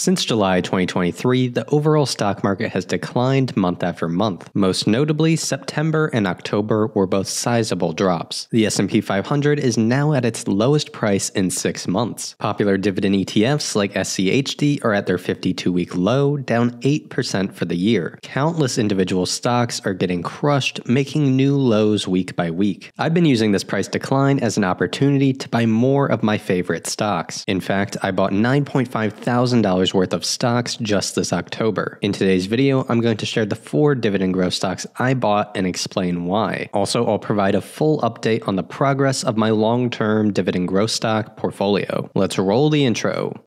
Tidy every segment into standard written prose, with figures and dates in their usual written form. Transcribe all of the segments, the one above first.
Since July 2023, the overall stock market has declined month after month. Most notably, September and October were both sizable drops. The S&P 500 is now at its lowest price in 6 months. Popular dividend ETFs like SCHD are at their 52-week low, down 8% for the year. Countless individual stocks are getting crushed, making new lows week by week. I've been using this price decline as an opportunity to buy more of my favorite stocks. In fact, I bought $9,500 worth of stocks just this October. In today's video, I'm going to share the 4 dividend growth stocks I bought and explain why. Also, I'll provide a full update on the progress of my long-term dividend growth stock portfolio. Let's roll the intro.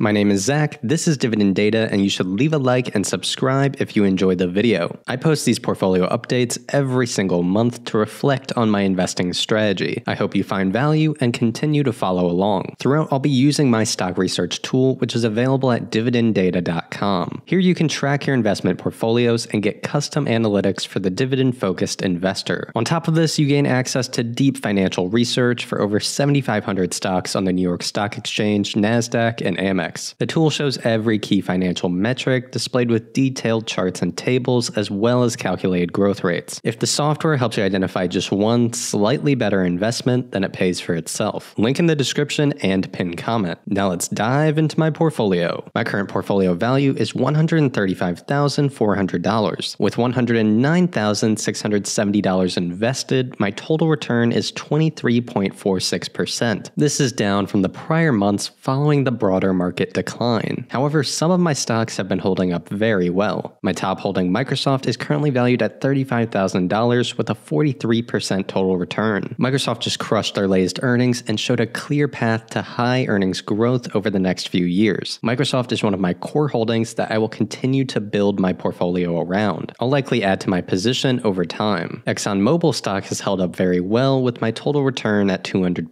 My name is Zach, this is Dividend Data, and you should leave a like and subscribe if you enjoyed the video. I post these portfolio updates every single month to reflect on my investing strategy. I hope you find value and continue to follow along. Throughout, I'll be using my stock research tool, which is available at dividenddata.com. Here you can track your investment portfolios and get custom analytics for the dividend-focused investor. On top of this, you gain access to deep financial research for over 7,500 stocks on the New York Stock Exchange, NASDAQ, and Amex. The tool shows every key financial metric, displayed with detailed charts and tables, as well as calculated growth rates. If the software helps you identify just one slightly better investment, then it pays for itself. Link in the description and pinned comment. Now let's dive into my portfolio. My current portfolio value is $135,400. With $109,670 invested, my total return is 23.46%. This is down from the prior months following the broader market decline. However, some of my stocks have been holding up very well. My top holding, Microsoft, is currently valued at $35,000 with a 43% total return. Microsoft just crushed their latest earnings and showed a clear path to high earnings growth over the next few years. Microsoft is one of my core holdings that I will continue to build my portfolio around. I'll likely add to my position over time. ExxonMobil stock has held up very well with my total return at 200%.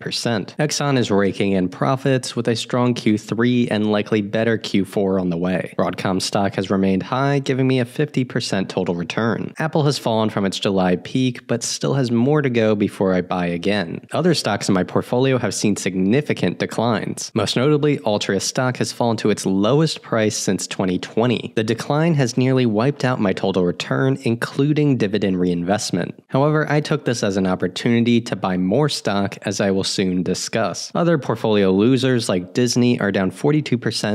Exxon is raking in profits with a strong Q3 and likely better Q4 on the way. Broadcom stock has remained high, giving me a 50% total return. Apple has fallen from its July peak, but still has more to go before I buy again. Other stocks in my portfolio have seen significant declines. Most notably, Altria stock has fallen to its lowest price since 2020. The decline has nearly wiped out my total return, including dividend reinvestment. However, I took this as an opportunity to buy more stock, as I will soon discuss. Other portfolio losers like Disney are down 42%,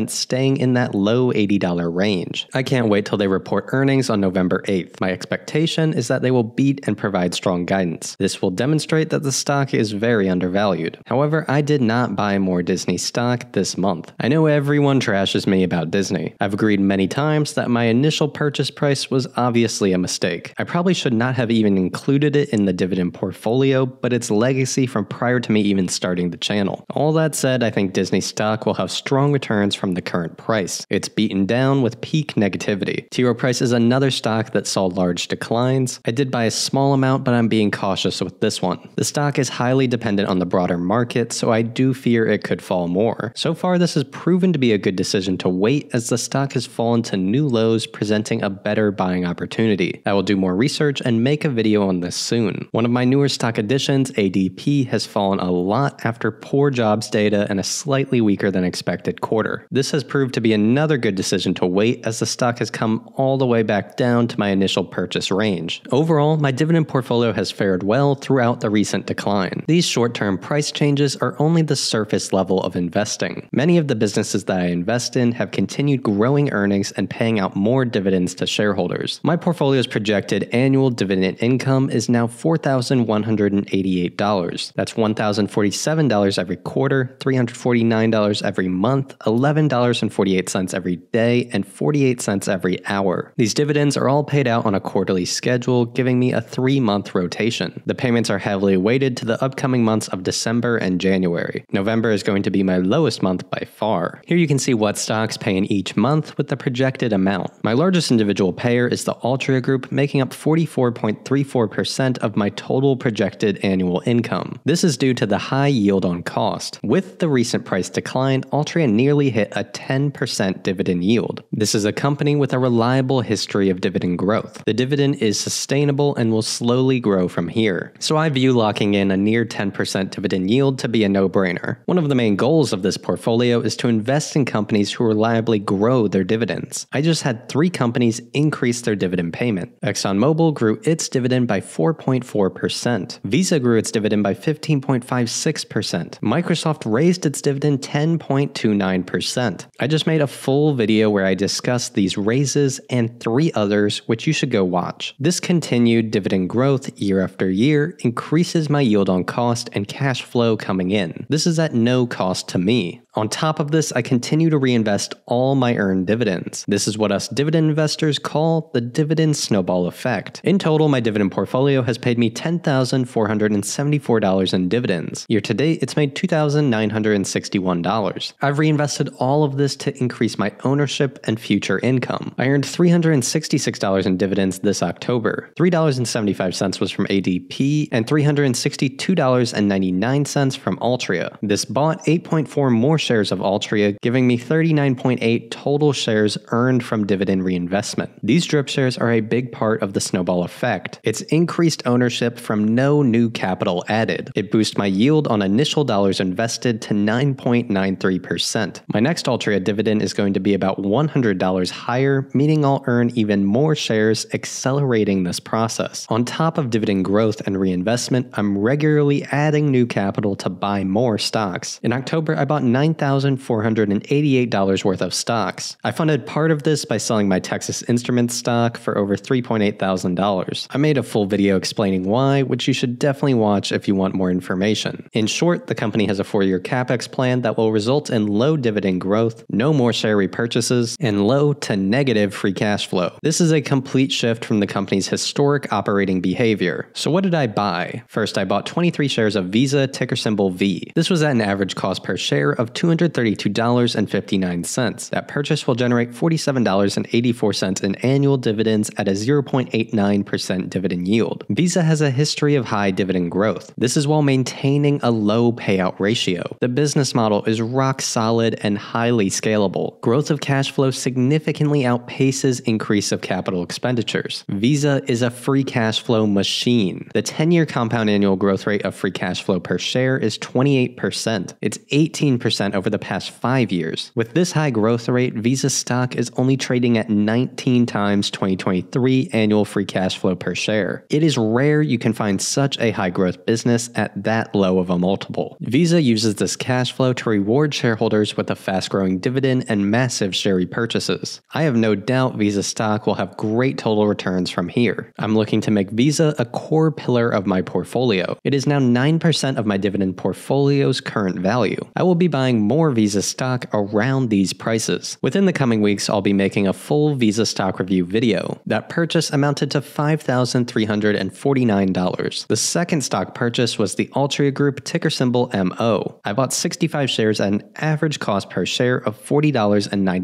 staying in that low $80 range. I can't wait till they report earnings on November 8th. My expectation is that they will beat and provide strong guidance. This will demonstrate that the stock is very undervalued. However, I did not buy more Disney stock this month. I know everyone trashes me about Disney. I've agreed many times that my initial purchase price was obviously a mistake. I probably should not have even included it in the dividend portfolio, but its legacy from prior to me even starting the channel. All that said, I think Disney stock will have strong returns from the current price. It's beaten down with peak negativity. T. Rowe Price is another stock that saw large declines. I did buy a small amount, but I'm being cautious with this one. The stock is highly dependent on the broader market, so I do fear it could fall more. So far, this has proven to be a good decision to wait, as the stock has fallen to new lows, presenting a better buying opportunity. I will do more research and make a video on this soon. One of my newer stock additions, ADP, has fallen a lot after poor jobs data and a slightly weaker than expected quarter. This has proved to be another good decision to wait, as the stock has come all the way back down to my initial purchase range. Overall, my dividend portfolio has fared well throughout the recent decline. These short-term price changes are only the surface level of investing. Many of the businesses that I invest in have continued growing earnings and paying out more dividends to shareholders. My portfolio's projected annual dividend income is now $4,188. That's $1,047 every quarter, $349 every month, $11.48 every day and 48 cents every hour. These dividends are all paid out on a quarterly schedule, giving me a 3-month rotation. The payments are heavily weighted to the upcoming months of December and January. November is going to be my lowest month by far. Here you can see what stocks pay in each month with the projected amount. My largest individual payer is the Altria Group, making up 44.34% of my total projected annual income. This is due to the high yield on cost. With the recent price decline, Altria nearly hit a 10% dividend yield. This is a company with a reliable history of dividend growth. The dividend is sustainable and will slowly grow from here. So I view locking in a near 10% dividend yield to be a no-brainer. One of the main goals of this portfolio is to invest in companies who reliably grow their dividends. I just had 3 companies increase their dividend payment. ExxonMobil grew its dividend by 4.4%. Visa grew its dividend by 15.56%. Microsoft raised its dividend 10.29%. I just made a full video where I discussed these raises and 3 others, which you should go watch. This continued dividend growth year after year increases my yield on cost and cash flow coming in. This is at no cost to me. On top of this, I continue to reinvest all my earned dividends. This is what us dividend investors call the dividend snowball effect. In total, my dividend portfolio has paid me $10,474 in dividends. Year to date, it's made $2,961. I've reinvested all of this to increase my ownership and future income. I earned $366 in dividends this October. $3.75 was from ADP and $362.99 from Altria. This bought 8.4 more shares of Altria, giving me 39.8 total shares earned from dividend reinvestment. These drip shares are a big part of the snowball effect. It's increased ownership from no new capital added. It boosts my yield on initial dollars invested to 9.93%. My next Altria dividend is going to be about $100 higher, meaning I'll earn even more shares, accelerating this process. On top of dividend growth and reinvestment, I'm regularly adding new capital to buy more stocks. In October, I bought $9,488 worth of stocks. I funded part of this by selling my Texas Instruments stock for over $3,800. I made a full video explaining why, which you should definitely watch if you want more information. In short, the company has a 4-year capex plan that will result in low dividend growth, no more share repurchases, and low to negative free cash flow. This is a complete shift from the company's historic operating behavior. So what did I buy? First, I bought 23 shares of Visa, ticker symbol V. This was at an average cost per share of $232.59. That purchase will generate $47.84 in annual dividends at a 0.89% dividend yield. Visa has a history of high dividend growth. This is while maintaining a low payout ratio. The business model is rock solid and highly scalable. Growth of cash flow significantly outpaces increase of capital expenditures. Visa is a free cash flow machine. The 10-year compound annual growth rate of free cash flow per share is 28%. It's 18% over the past 5 years. With this high growth rate, Visa stock is only trading at 19 times 2023 annual free cash flow per share. It is rare you can find such a high growth business at that low of a multiple. Visa uses this cash flow to reward shareholders with a fast growing dividend and massive share repurchases. I have no doubt Visa stock will have great total returns from here. I'm looking to make Visa a core pillar of my portfolio. It is now 9% of my dividend portfolio's current value. I will be buying more Visa stock around these prices. Within the coming weeks, I'll be making a full Visa stock review video. That purchase amounted to $5,349. The second stock purchase was the Altria Group, ticker symbol MO. I bought 65 shares at an average cost per share of $40.94.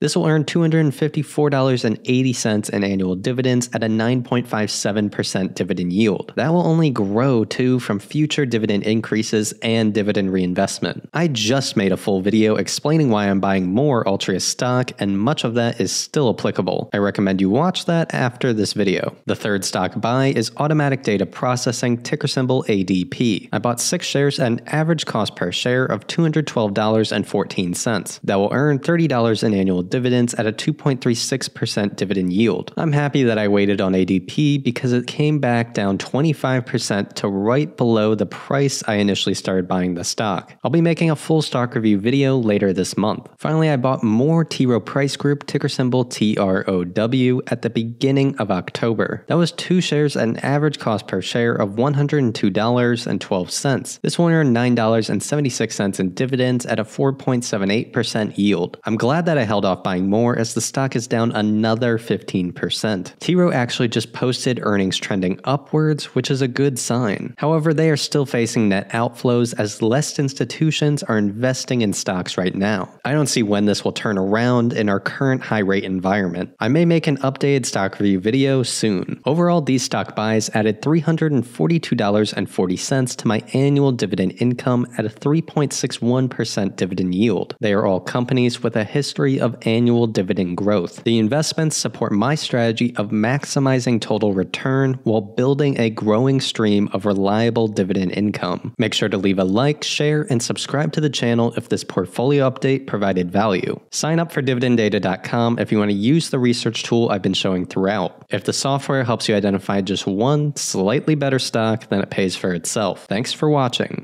This will earn $254.80 in annual dividends at a 9.57% dividend yield. That will only grow too from future dividend increases and dividend reinvestment. I just made a full video explaining why I'm buying more Altria stock, and much of that is still applicable. I recommend you watch that after this video. The third stock buy is Automatic Data Processing, ticker symbol ADP. I bought 6 shares at an average cost per share of $212.14. That will earn $30 in annual dividends at a 2.36% dividend yield. I'm happy that I waited on ADP because it came back down 25% to right below the price I initially started buying the stock. I'll be making a full full stock review video later this month. Finally, I bought more T. Rowe Price Group, ticker symbol TROW, at the beginning of October. That was 2 shares at an average cost per share of $102.12. This one earned $9.76 in dividends at a 4.78% yield. I'm glad that I held off buying more as the stock is down another 15%. T. Rowe actually just posted earnings trending upwards, which is a good sign. However, they are still facing net outflows as less institutions are investing in stocks right now. I don't see when this will turn around in our current high rate environment. I may make an updated stock review video soon. Overall, these stock buys added $342.40 to my annual dividend income at a 3.61% dividend yield. They are all companies with a history of annual dividend growth. The investments support my strategy of maximizing total return while building a growing stream of reliable dividend income. Make sure to leave a like, share, and subscribe to the channel if this portfolio update provided value. Sign up for dividenddata.com if you want to use the research tool I've been showing throughout. If the software helps you identify just one slightly better stock, then it pays for itself. Thanks for watching.